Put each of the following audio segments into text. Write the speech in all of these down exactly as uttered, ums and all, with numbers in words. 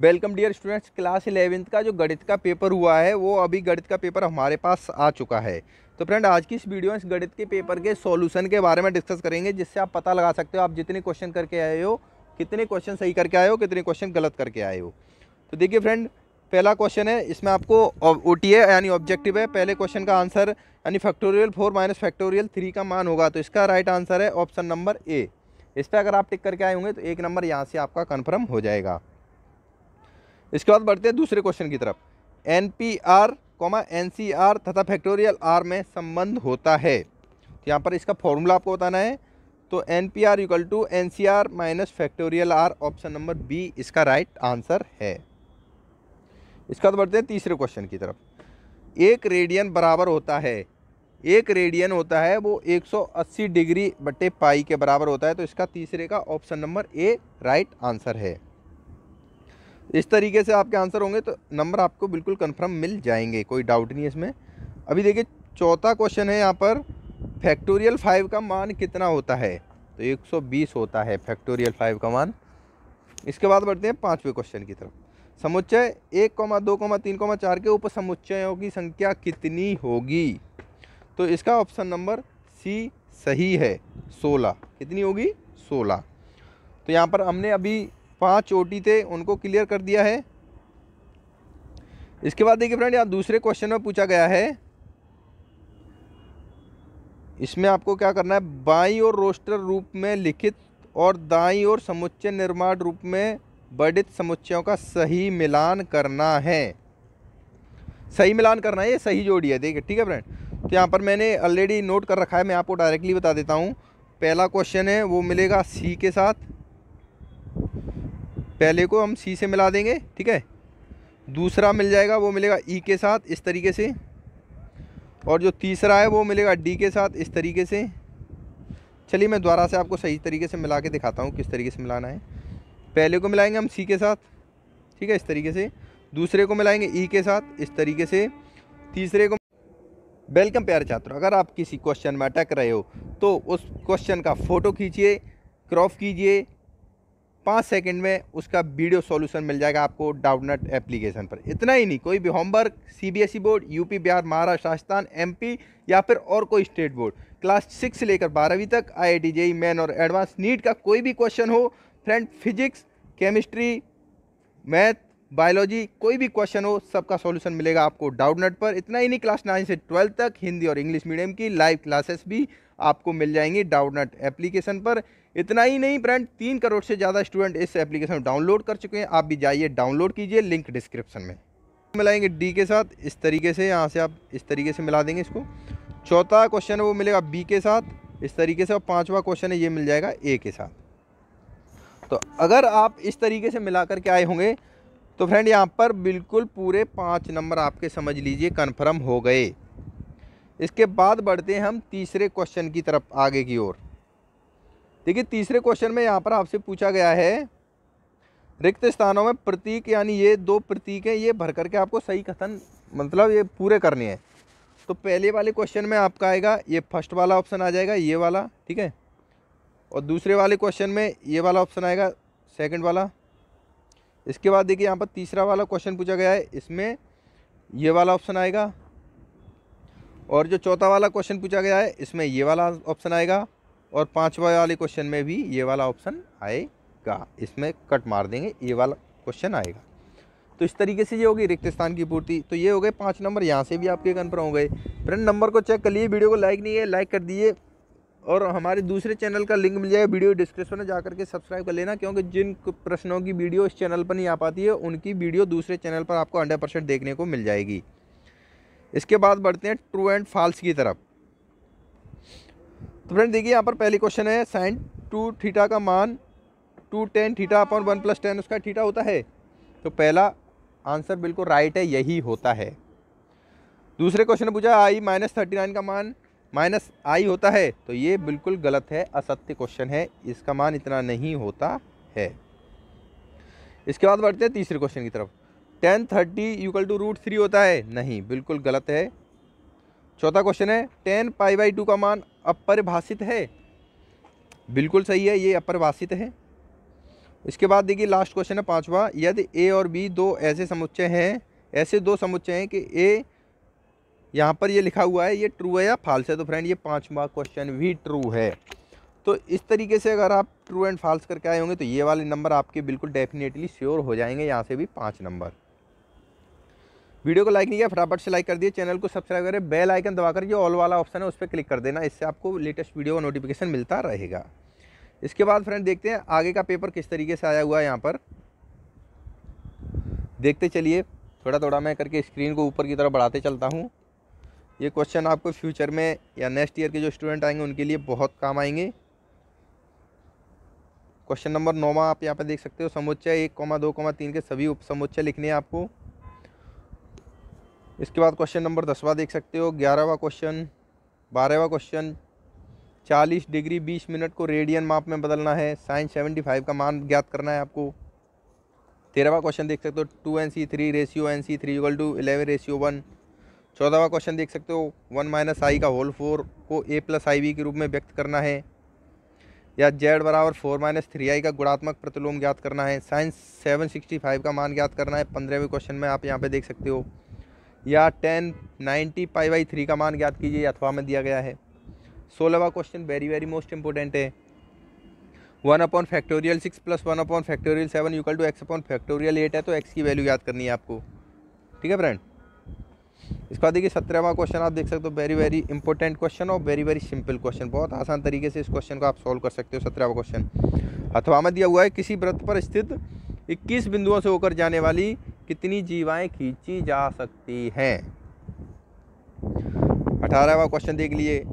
Welcome dear students. Class eleventh का जो गणित का पेपर हुआ है वो अभी गणित का पेपर हमारे पास आ चुका है। तो फ्रेंड आज की इस वीडियो में इस गणित के पेपर के सॉल्यूशन के बारे में डिस्कस करेंगे, जिससे आप पता लगा सकते हो आप जितने क्वेश्चन करके आए हो कितने क्वेश्चन सही करके आए हो, कितने क्वेश्चन गलत करके आए हो। तो देखिए फ्रेंड, पहला क्वेश्चन है, इसमें आपको ओ टी है यानी ऑब्जेक्टिव है। पहले क्वेश्चन का आंसर यानी factorial four minus factorial three का मान होगा, तो इसका राइट आंसर है ऑप्शन नंबर ए। इस पर अगर आप टिक करके आए होंगे तो एक नंबर यहाँ से आपका कन्फर्म हो जाएगा। इसके बाद बढ़ते हैं दूसरे क्वेश्चन की तरफ। N P R comma N C R तथा फैक्टोरियल आर में संबंध होता है, तो यहाँ पर इसका फॉर्मूला आपको बताना है। तो N P R equal to N C R minus factorial R, option number B इसका राइट आंसर है। इसके बाद बढ़ते हैं तीसरे क्वेश्चन की तरफ। एक रेडियन बराबर होता है, एक रेडियन होता है वो एक सौ अस्सी डिग्री बटे पाई के बराबर होता है, तो इसका तीसरे का option number A right answer है। इस तरीके से आपके आंसर होंगे तो नंबर आपको बिल्कुल कंफर्म मिल जाएंगे, कोई डाउट नहीं है इसमें। अभी देखिए चौथा क्वेश्चन है, यहाँ पर फैक्टोरियल फाइव का मान कितना होता है, तो एक सौ बीस होता है फैक्टोरियल फाइव का मान। इसके बाद बढ़ते हैं पाँचवें क्वेश्चन की तरफ। समुच्चय एक कौमा दो कौमा तीन कौमा चार के उप समुच्चयों की संख्या कितनी होगी, तो इसका ऑप्शन नंबर सी सही है, सोलह। कितनी होगी? सोलह। तो यहाँ पर हमने अभी पाँच ओटी थे उनको क्लियर कर दिया है। इसके बाद देखिए फ्रेंड, यहाँ दूसरे क्वेश्चन में पूछा गया है, इसमें आपको क्या करना है, बाईं ओर रोस्टर रूप में लिखित और दाईं ओर समुच्चय निर्माण रूप में वर्णित समुच्चयों का सही मिलान करना है। सही मिलान करना है, ये सही जोड़ी है। देखिए ठीक है फ्रेंड, तो यहाँ पर मैंने ऑलरेडी नोट कर रखा है, मैं आपको डायरेक्टली बता देता हूँ। पहला क्वेश्चन है वो मिलेगा सी के साथ, पहले को हम सी से मिला देंगे, ठीक है। दूसरा मिल जाएगा वो मिलेगा ई के साथ इस तरीके से, और जो तीसरा है वो मिलेगा डी के साथ इस तरीके से। चलिए मैं दोबारा से आपको सही तरीके से मिला के दिखाता हूँ किस तरीके से मिलाना है। पहले को मिलाएंगे हम सी के साथ, ठीक है, इस तरीके से। दूसरे को मिलाएंगे ई के साथ इस तरीके से। तीसरे को। वेलकम प्यारे छात्रों, अगर आप किसी क्वेश्चन में अटक रहे हो तो उस क्वेश्चन का फ़ोटो खींचिए, क्रॉप कीजिए, पाँच सेकंड में उसका वीडियो सॉल्यूशन मिल जाएगा आपको डाउटनट एप्लीकेशन पर। इतना ही नहीं, कोई भी homework CBSE board, UP, Bihar, Maharashtra, Rajasthan, MP या फिर और कोई स्टेट बोर्ड, क्लास सिक्स से लेकर बारहवीं तक, आईआईटी जेईई मेन और एडवांस, नीट का कोई भी क्वेश्चन हो friend, physics, chemistry, math, biology, कोई भी क्वेश्चन हो सबका सॉल्यूशन मिलेगा आपको डाउटनट पर। इतना ही नहीं, क्लास नाइन से ट्वेल्थ तक हिंदी और इंग्लिश मीडियम की लाइव क्लासेस भी आपको मिल जाएंगी डाउटनट एप्लीकेशन पर। इतना ही नहीं फ्रेंड, तीन करोड़ से ज़्यादा स्टूडेंट इस एप्लीकेशन डाउनलोड कर चुके हैं, आप भी जाइए डाउनलोड कीजिए, लिंक डिस्क्रिप्शन में। मिलाएंगे डी के साथ इस तरीके से, यहाँ से आप इस तरीके से मिला देंगे इसको। चौथा क्वेश्चन है वो मिलेगा बी के साथ इस तरीके से, और पाँचवा क्वेश्चन है ये मिल जाएगा ए के साथ। तो अगर आप इस तरीके से मिला करके आए होंगे तो फ्रेंड यहाँ पर बिल्कुल पूरे पाँच नंबर आपके समझ लीजिए कन्फर्म हो गए। इसके बाद बढ़ते हैं हम तीसरे क्वेश्चन की तरफ आगे की ओर। देखिए तीसरे क्वेश्चन में यहाँ पर आपसे पूछा गया है, रिक्त स्थानों में प्रतीक यानी ये दो प्रतीक हैं, ये भर करके आपको सही कथन मतलब ये पूरे करने हैं। तो पहले वाले क्वेश्चन में आपका आएगा ये फर्स्ट वाला ऑप्शन आ जाएगा, ये वाला, ठीक है, और दूसरे वाले क्वेश्चन में ये वाला ऑप्शन आएगा, सेकेंड वाला। इसके बाद देखिए यहाँ पर तीसरा वाला क्वेश्चन पूछा गया है, इसमें ये वाला ऑप्शन आएगा, और जो चौथा वाला क्वेश्चन पूछा गया है इसमें ये वाला ऑप्शन आएगा, और पांचवा वाले क्वेश्चन में भी ये वाला ऑप्शन आएगा। इसमें कट मार देंगे, ये वाला क्वेश्चन आएगा। तो इस तरीके से ये होगी रिक्त स्थान की पूर्ति। तो ये हो गए पाँच नंबर, यहाँ से भी आपके कन्फर्म हो गए। फ्रेंड नंबर को चेक कर लिए, वीडियो को लाइक नहीं है लाइक कर दिए, और हमारे दूसरे चैनल का लिंक मिल जाएगा वीडियो डिस्क्रिप्शन में, जाकर के सब्सक्राइब कर लेना, क्योंकि जिन प्रश्नों की वीडियो इस चैनल पर नहीं आ पाती है उनकी वीडियो दूसरे चैनल पर आपको हंड्रेड परसेंट देखने को मिल जाएगी। इसके बाद बढ़ते हैं ट्रू एंड फॉल्स की तरफ। तो फ्रेंड देखिए यहाँ पर पहले क्वेश्चन है, साइन टू थीटा का मान two tan theta upon one plus tan उसका थीटा होता है, तो पहला आंसर बिल्कुल राइट है, यही होता है। दूसरे क्वेश्चन पूछा आई माइनस थर्टी नाइन का मान माइनस आई होता है, तो ये बिल्कुल गलत है, असत्य क्वेश्चन है, इसका मान इतना नहीं होता है। इसके बाद बढ़ते हैं तीसरे क्वेश्चन की तरफ। Tan thirty equal to root three होता है, नहीं, बिल्कुल गलत है। चौथा क्वेश्चन है टेन पाई बाई टू का मान अपरिभाषित है, बिल्कुल सही है, ये अपरिभाषित है। इसके बाद देखिए लास्ट क्वेश्चन है पांचवा, यदि ए और बी दो ऐसे समुच्चय हैं, ऐसे दो समुच्चय हैं कि ए यहाँ पर ये लिखा हुआ है, ये ट्रू है या फाल्स है। तो फ्रेंड ये पांचवा क्वेश्चन भी ट्रू है। तो इस तरीके से अगर आप ट्रू एंड फाल्स करके आए होंगे तो ये वाले नंबर आपके बिल्कुल डेफिनेटली श्योर हो जाएंगे, यहाँ से भी पाँच नंबर। वीडियो को लाइक नहीं किया फटाफट से लाइक कर दिए, चैनल को सब्सक्राइब करें, बेल आइकन दबाकर जो ऑल वाला ऑप्शन है उस पर क्लिक कर देना, इससे आपको लेटेस्ट वीडियो का नोटिफिकेशन मिलता रहेगा। इसके बाद फ्रेंड देखते हैं आगे का पेपर किस तरीके से आया हुआ है, यहाँ पर देखते चलिए। थोड़ा थोड़ा मैं करके स्क्रीन को ऊपर की तरफ बढ़ाते चलता हूँ। ये क्वेश्चन आपको फ्यूचर में या नेक्स्ट ईयर के जो स्टूडेंट आएंगे उनके लिए बहुत काम आएंगे। क्वेश्चन नंबर नौवा आप यहाँ पर देख सकते हो, समुच्चय एक कौमा दो कौमा तीन के सभी उप समुच्चय लिखने हैं आपको। इसके बाद क्वेश्चन नंबर दसवा देख सकते हो, ग्यारहवा क्वेश्चन, बारहवा क्वेश्चन, चालीस डिग्री बीस मिनट को रेडियन माप में बदलना है, साइन सेवेंटी फाइव का मान ज्ञात करना है आपको। तेरहवा क्वेश्चन देख सकते हो, two N C three ratio N C three equal to eleven ratio one. चौदहवा क्वेश्चन देख सकते हो, वन माइनस आई का होल फोर को ए प्लस आई बी के रूप में व्यक्त करना है, या जेड बराबर फोर माइनस थ्री आई का गुणात्मक प्रतिलोम ज्ञात करना है, साइन सेवन सिक्सटी फाइव का मान ज्ञात करना है। पंद्रहवें क्वेश्चन में आप यहाँ पर देख सकते हो, या tan ninety pi by three का मान ज्ञात कीजिए, अथवा में दिया गया है। सोलहवा question very very most important है, one upon factorial six plus one upon factorial seven equal to X upon factorial eight है, तो एक्स की वैल्यू याद करनी है आपको, ठीक है फ्रेंड। इसके बाद देखिए सत्रहवा क्वेश्चन आप देख सकते हो, वेरी वेरी इंपॉर्टेंट क्वेश्चन और वेरी वेरी सिंपल क्वेश्चन, बहुत आसान तरीके से इस क्वेश्चन को आप सॉल्व कर सकते हो। सत्रहवा क्वेश्चन, अथवा में दिया हुआ है, किसी वृत्त पर स्थित इक्कीस बिंदुओं से होकर जाने वाली कितनी जीवाएँ खींची जा सकती हैं। अठारहवा क्वेश्चन देख लीजिए,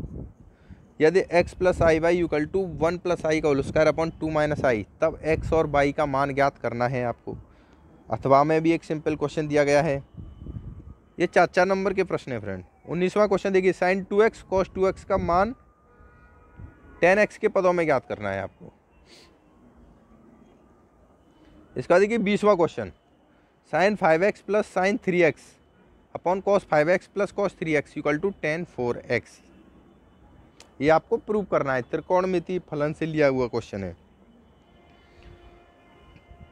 यदि x plus I Y equal to one plus I का whole square upon two minus I, तब x और y का मान ज्ञात करना है आपको। अथवा में भी एक सिंपल क्वेश्चन दिया गया है, ये चार चार नंबर के प्रश्न है फ्रेंड। उन्नीसवां क्वेश्चन देखिए, sine two X cos two X का मान टेन एक्स के पदों में ज्ञात करना है आपको। इसका देखिए बीसवा question, sine five X plus sine three X upon cos five X plus cos three X equal to tan four X, ये आपको प्रूव करना है, त्रिकोणमिति फलन से लिया हुआ क्वेश्चन है।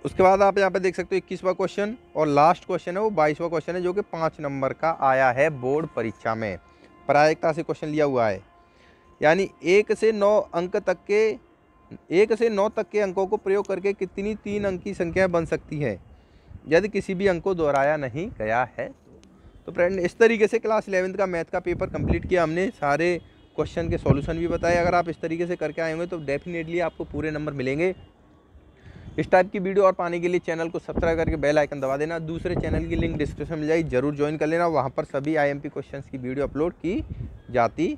उसके बाद आप यहाँ पे देख सकते हो इक्कीसवा क्वेश्चन और लास्ट क्वेश्चन है वो बाईसवा क्वेश्चन है, जो कि पाँच नंबर का आया है बोर्ड परीक्षा में, प्रायिकता से क्वेश्चन लिया हुआ है। यानी एक से नौ अंक तक के एक से नौ तक के अंकों को प्रयोग करके कितनी तीन अंक की संख्याएँ बन सकती हैं, यदि किसी भी अंक को दोहराया नहीं गया है। तो फ्रेंड इस तरीके से क्लास इलेवेंथ का मैथ का पेपर कंप्लीट किया हमने, सारे क्वेश्चन के सॉल्यूशन भी बताए। अगर आप इस तरीके से करके आएंगे तो डेफिनेटली आपको पूरे नंबर मिलेंगे। इस टाइप की वीडियो और पाने के लिए चैनल को सब्सक्राइब करके बेल आइकन दबा देना। दूसरे चैनल की लिंक डिस्क्रिप्शन में मिल जाएगी, जरूर ज्वाइन कर लेना, वहाँ पर सभी आई एम पी क्वेश्चंस की वीडियो अपलोड की जाती